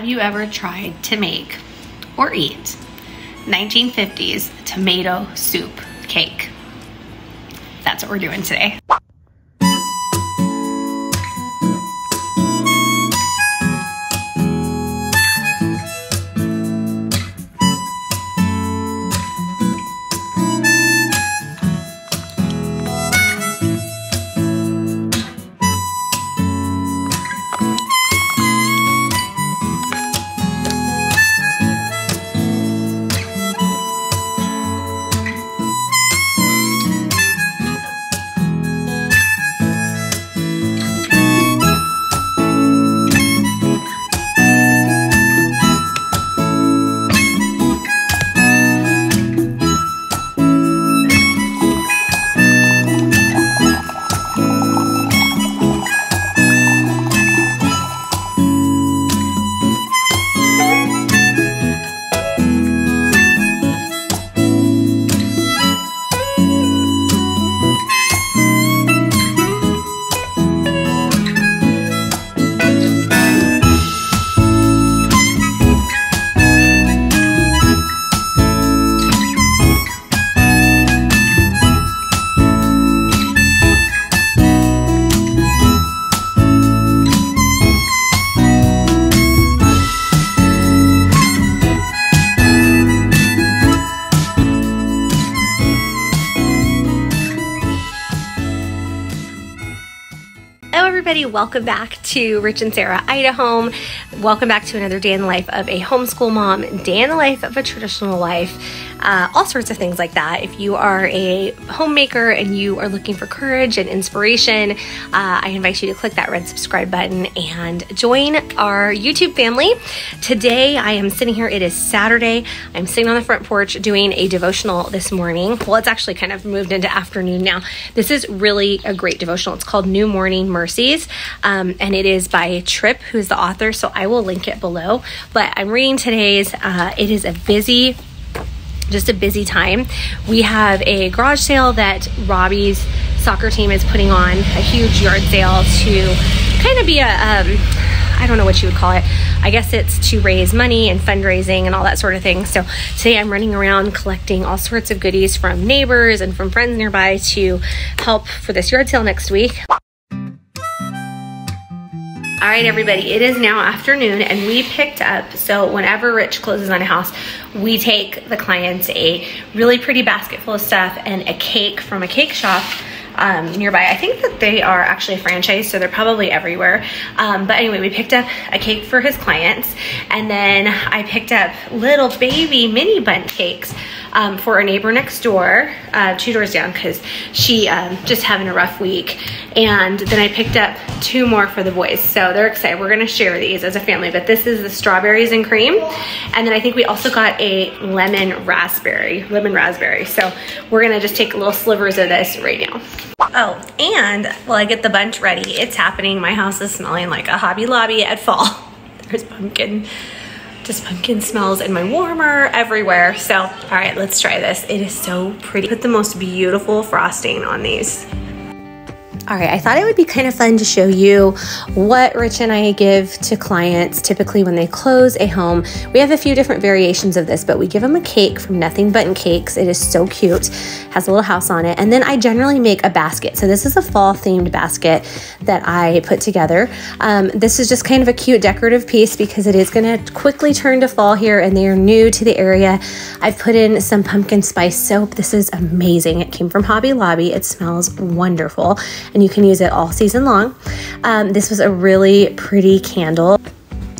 Have you ever tried to make or eat 1950s tomato soup cake? That's what we're doing today. Welcome back to Rich and Sarah Idahome. Welcome back to another day in the life of a homeschool mom, day in the life of a traditional life, all sorts of things like that. If you are a homemaker and you are looking for courage and inspiration, I invite you to click that red subscribe button and join our YouTube family. Today I am sitting here, it is Saturday. I'm sitting on the front porch doing a devotional this morning. Well, it's actually kind of moved into afternoon now. This is really a great devotional. It's called New Morning Mercies. And it is by Tripp, who's the author, so I will link it below. But I'm reading today's. It is just a busy time. We have a garage sale that Robbie's soccer team is putting on, a huge yard sale to kind of be a, I don't know what you would call it. I guess it's to raise money and fundraising and all that sort of thing. So today I'm running around collecting all sorts of goodies from neighbors and from friends nearby to help for this yard sale next week. All right, everybody, it is now afternoon and we picked up, so whenever Rich closes on a house, we take the clients a really pretty basket full of stuff and a cake from a cake shop nearby. I think that they are actually franchised, so they're probably everywhere. But anyway, we picked up a cake for his clients, and then I picked up little baby mini bundt cakes for a neighbor next door, 2 doors down, because she just having a rough week. And then I picked up 2 more for the boys, so they're excited. We're gonna share these as a family, but this is the strawberries and cream. And then I think we also got a lemon raspberry. So we're gonna just take little slivers of this right now. Oh, and while I get the bunch ready, it's happening. My house is smelling like a Hobby Lobby at fall. There's pumpkin. Just pumpkin smells in my warmer everywhere. So, all right, let's try this. It is so pretty. Put the most beautiful frosting on these. All right, I thought it would be kind of fun to show you what Rich and I give to clients typically when they close a home. We have a few different variations of this, but we give them a cake from Nothing But Cakes. It is so cute, has a little house on it. And then I generally make a basket. So this is a fall themed basket that I put together. This is just kind of a cute decorative piece because it is gonna quickly turn to fall here and they are new to the area. I've put in some pumpkin spice soap. This is amazing. It came from Hobby Lobby. It smells wonderful. And you can use it all season long. This was a really pretty candle.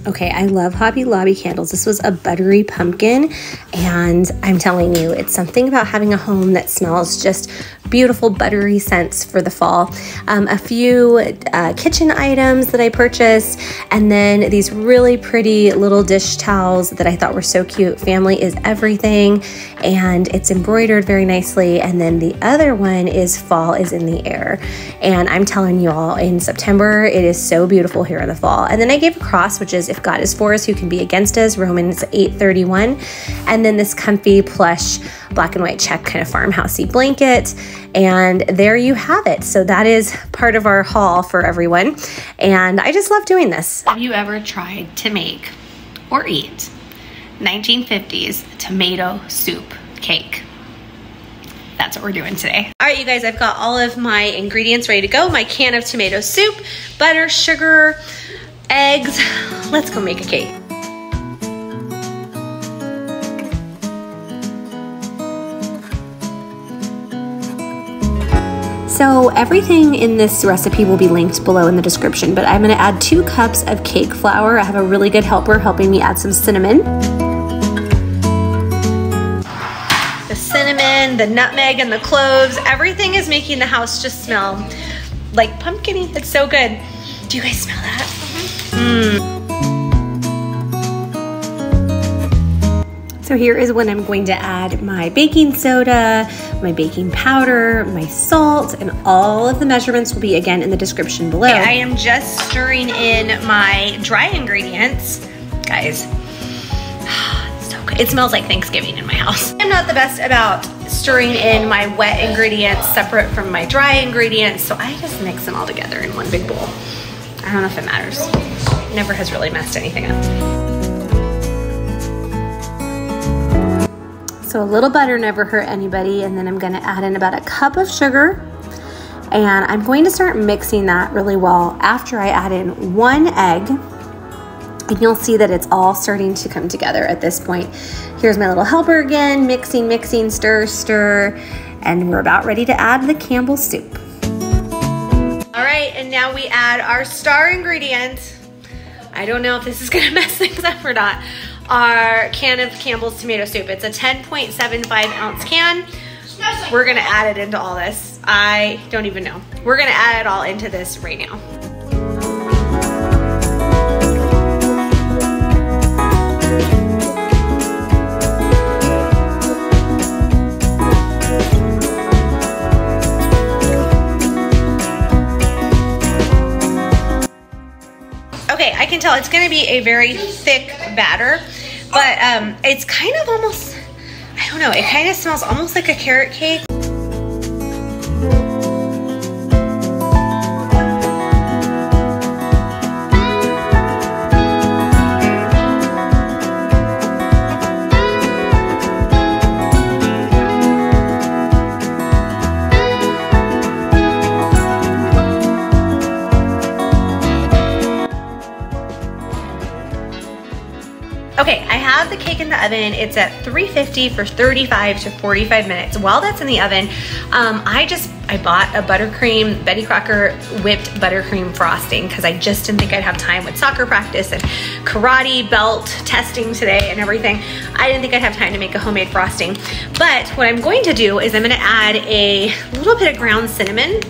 Okay, I love Hobby Lobby candles. This was a buttery pumpkin, and I'm telling you, it's something about having a home that smells just beautiful buttery scents for the fall. A few kitchen items that I purchased, and then these really pretty little dish towels that I thought were so cute. Family is everything, and it's embroidered very nicely. And then the other one is Fall is in the Air. And I'm telling you all, in September, it is so beautiful here in the fall. And then I gave a cross, which is if God is for us, who can be against us? Romans 8:31. And then this comfy plush black and white check kind of farmhousey blanket. And there you have it. So that is part of our haul for everyone. And I just love doing this. Have you ever tried to make or eat. 1950s tomato soup cake. That's what we're doing today. All right, you guys, I've got all of my ingredients ready to go. My can of tomato soup, butter, sugar, eggs. Let's go make a cake. So everything in this recipe will be linked below in the description, but I'm gonna add 2 cups of cake flour. I have a really good helper helping me add some cinnamon. The cinnamon, the nutmeg, and the cloves, everything is making the house just smell like pumpkin-y. It's so good. Do you guys smell that? So here is when I'm going to add my baking soda, my baking powder, my salt, and all of the measurements will be again in the description below. Okay, I am just stirring in my dry ingredients. Guys, so good. It smells like Thanksgiving in my house. I'm not the best about stirring in my wet ingredients separate from my dry ingredients, so I just mix them all together in one big bowl. I don't know if it matters. It never has really messed anything up. So a little butter never hurt anybody, and then I'm gonna add in about 1 cup of sugar, and I'm going to start mixing that really well after I add in 1 egg, and you'll see that it's all starting to come together at this point. Here's my little helper again, mixing, mixing, stir, stir, and we're about ready to add the Campbell's soup. All right, and now we add our star ingredient. I don't know if this is gonna mess things up or not. Our can of Campbell's tomato soup. It's a 10.75 ounce can. We're gonna add it into all this. I don't even know. We're gonna add it all into this right now. Okay, I can tell it's gonna be a very thick batter. But it's kind of almost, I don't know, it kind of smells almost like a carrot cake. Okay, I have the cake in the oven. It's at 350 for 35 to 45 minutes. While that's in the oven, I bought a buttercream, Betty Crocker whipped buttercream frosting because I just didn't think I'd have time with soccer practice and karate belt testing today and everything. I didn't think I'd have time to make a homemade frosting. But what I'm going to do is I'm gonna add a little bit of ground cinnamon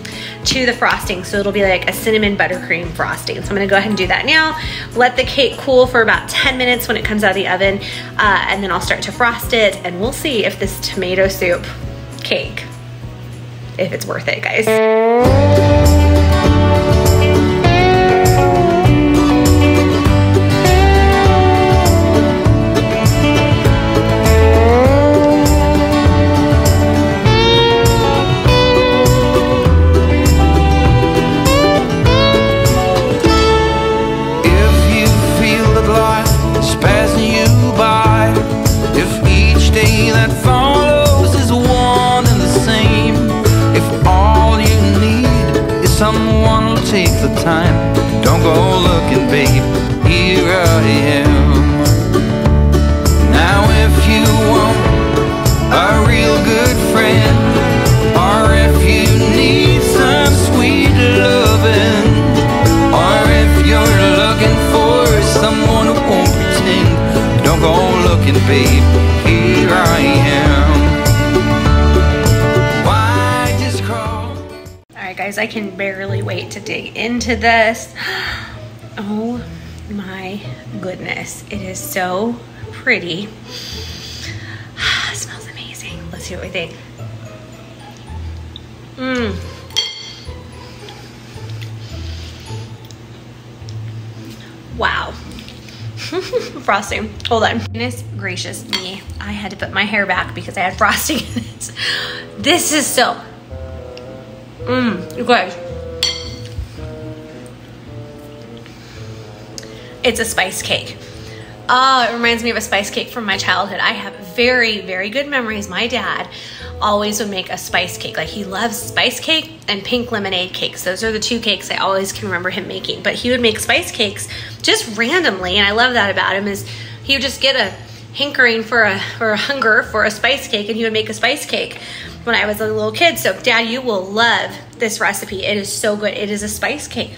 to the frosting, so it'll be like a cinnamon buttercream frosting. So I'm gonna go ahead and do that now. Let the cake cool for about 10 minutes when it comes out of the oven, and then I'll start to frost it, and we'll see if this tomato soup cake, if it's worth it, guys. I can barely wait to dig into this. Oh my goodness. It is so pretty. It smells amazing. Let's see what we think. Wow. Frosting. Hold on. Goodness gracious me. I had to put my hair back because I had frosting in it. This is so... you guys, it's a spice cake. Oh, it reminds me of a spice cake from my childhood. I have very, very good memories. My dad always would make a spice cake. Like, he loves spice cake and pink lemonade cakes. Those are the two cakes I always can remember him making. But he would make spice cakes just randomly, and I love that about him, is he would just get a hankering for a hunger for a spice cake, and he would make a spice cake when I was a little kid. So, Dad, you will love this recipe. It is so good. It is a spice cake.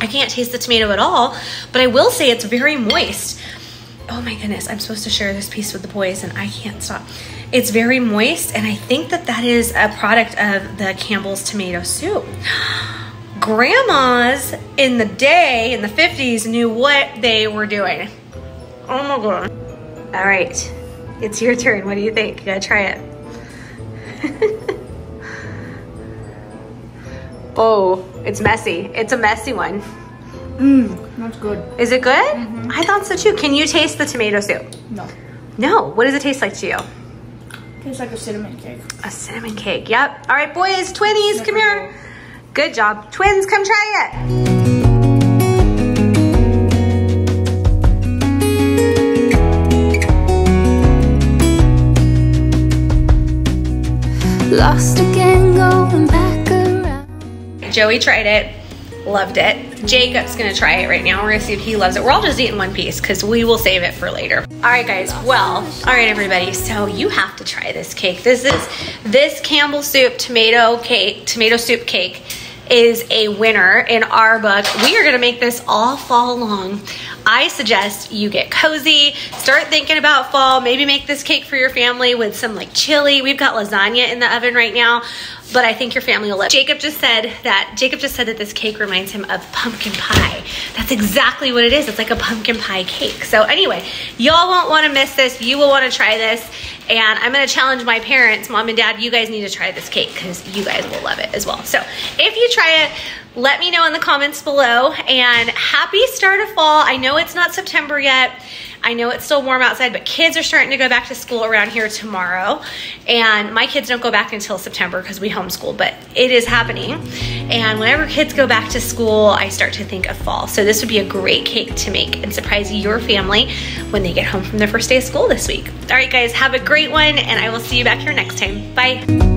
I can't taste the tomato at all, but I will say it's very moist. Oh my goodness, I'm supposed to share this piece with the boys and I can't stop. It's very moist, and I think that that is a product of the Campbell's tomato soup. Grandmas in the day, in the 50s, knew what they were doing. Oh my God. All right, it's your turn. What do you think? You gotta try it. Oh, it's messy. It's a messy one. That's good. Is it good? Mm-hmm. I thought so too. Can you taste the tomato soup? No. No? What does it taste like to you? It tastes like a cinnamon cake. A cinnamon cake, yep. All right, boys, twinnies, come here. Good job. Twins, come try it. Lost again, going back around. Joey tried it, loved it. Jacob's gonna try it right now. We're gonna see if he loves it. We're all just eating one piece because we will save it for later. All right, guys, well, all right, everybody. So you have to try this cake. This Campbell's soup tomato soup cake is a winner in our book. We are gonna make this all fall long. I suggest you get cozy, start thinking about fall, maybe make this cake for your family with some like chili. We've got lasagna in the oven right now, but I think your family will love it. Jacob just said that this cake reminds him of pumpkin pie. That's exactly what it is. It's like a pumpkin pie cake. So anyway, y'all won't wanna miss this. You will wanna try this. And I'm gonna challenge my parents, Mom and Dad, you guys need to try this cake because you guys will love it as well. So if you try it, let me know in the comments below, and happy start of fall. I know it's not September yet. I know it's still warm outside, but kids are starting to go back to school around here tomorrow. And my kids don't go back until September because we homeschool, but it is happening. And whenever kids go back to school, I start to think of fall. So this would be a great cake to make and surprise your family when they get home from their first day of school this week. All right, guys, have a great one, and I will see you back here next time. Bye.